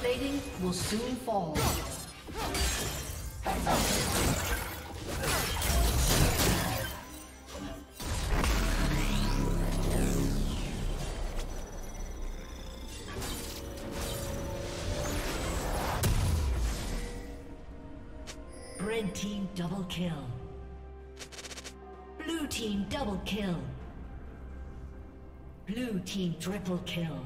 plating will soon fall. Red team double kill. Blue team double kill. Blue team triple kill.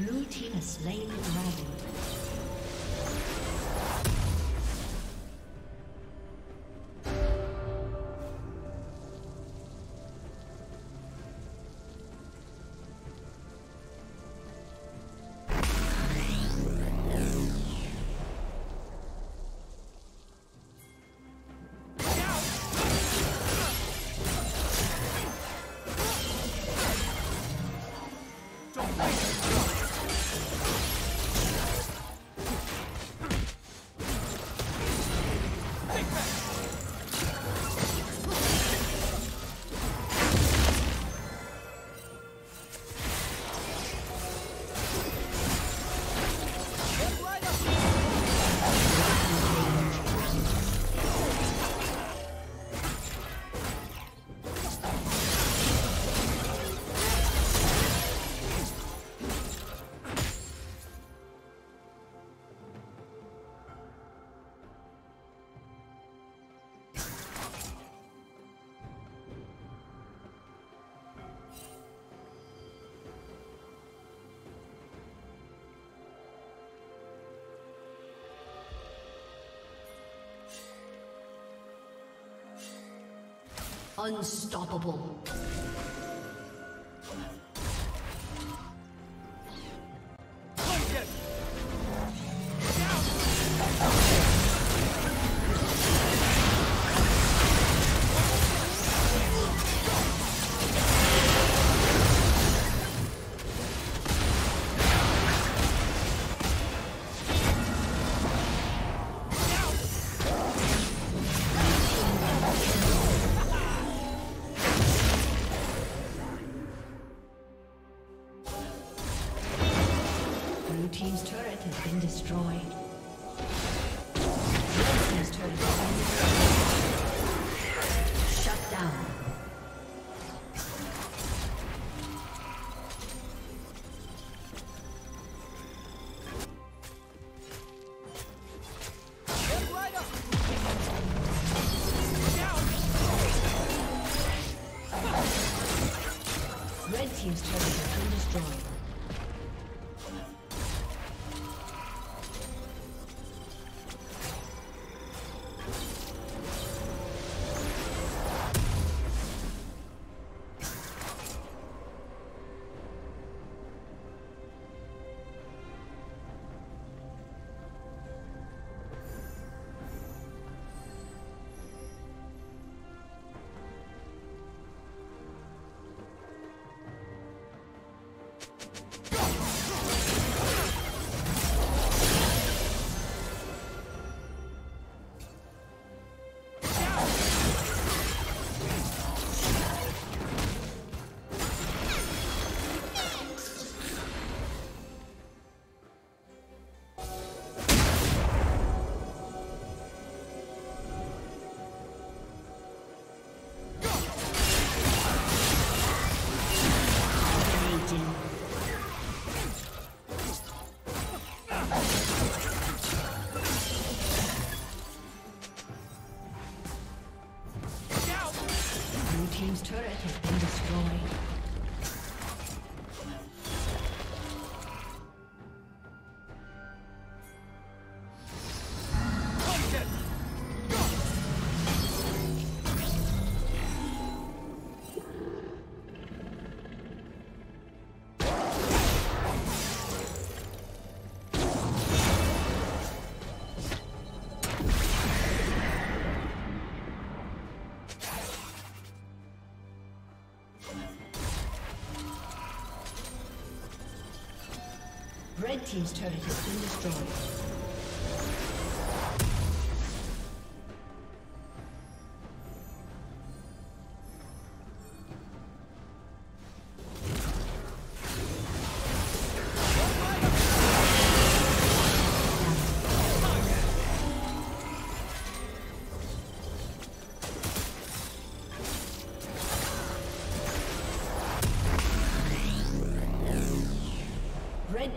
Blue team has slain the dragon. Unstoppable. Team's turret has been destroyed. Red team's turret has been destroyed. Red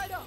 Side up!